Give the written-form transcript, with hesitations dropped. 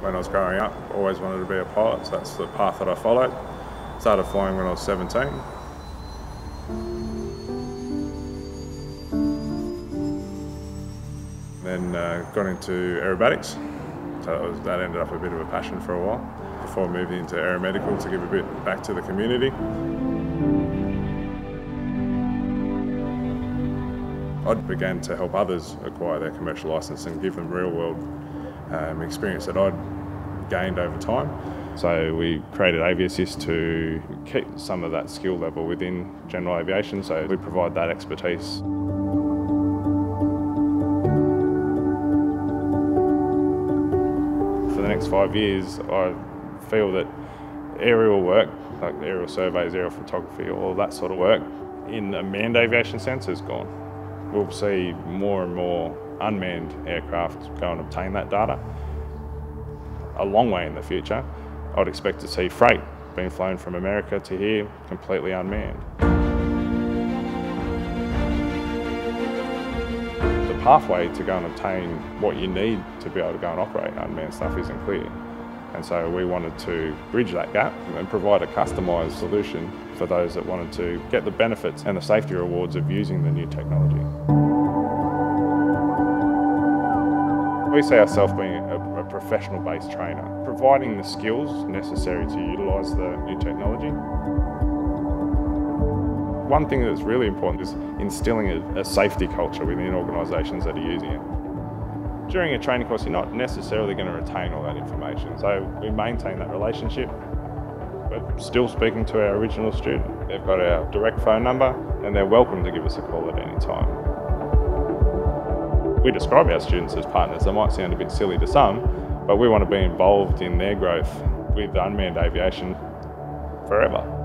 When I was growing up, I always wanted to be a pilot, so that's the path that I followed. Started flying when I was 17. Then got into aerobatics, so that ended up a bit of a passion for a while, before moving into aeromedical to give a bit back to the community. I began to help others acquire their commercial licence and give them real-world experience that I'd gained over time. So we created AviAssist to keep some of that skill level within general aviation, so we provide that expertise. For the next 5 years, I feel that aerial work, like aerial surveys, aerial photography, all that sort of work, in a manned aviation sense is gone. We'll see more and more unmanned aircraft go and obtain that data. A long way in the future, I'd expect to see freight being flown from America to here completely unmanned. The pathway to go and obtain what you need to be able to go and operate unmanned stuff isn't clear. And so we wanted to bridge that gap and provide a customised solution for those that wanted to get the benefits and the safety rewards of using the new technology. We see ourselves being a professional-based trainer, providing the skills necessary to utilise the new technology. One thing that's really important is instilling a safety culture within organisations that are using it. During a training course, you're not necessarily going to retain all that information, so we maintain that relationship. But still speaking to our original student, they've got our direct phone number and they're welcome to give us a call at any time. We describe our students as partners. That might sound a bit silly to some, but we want to be involved in their growth with unmanned aviation forever.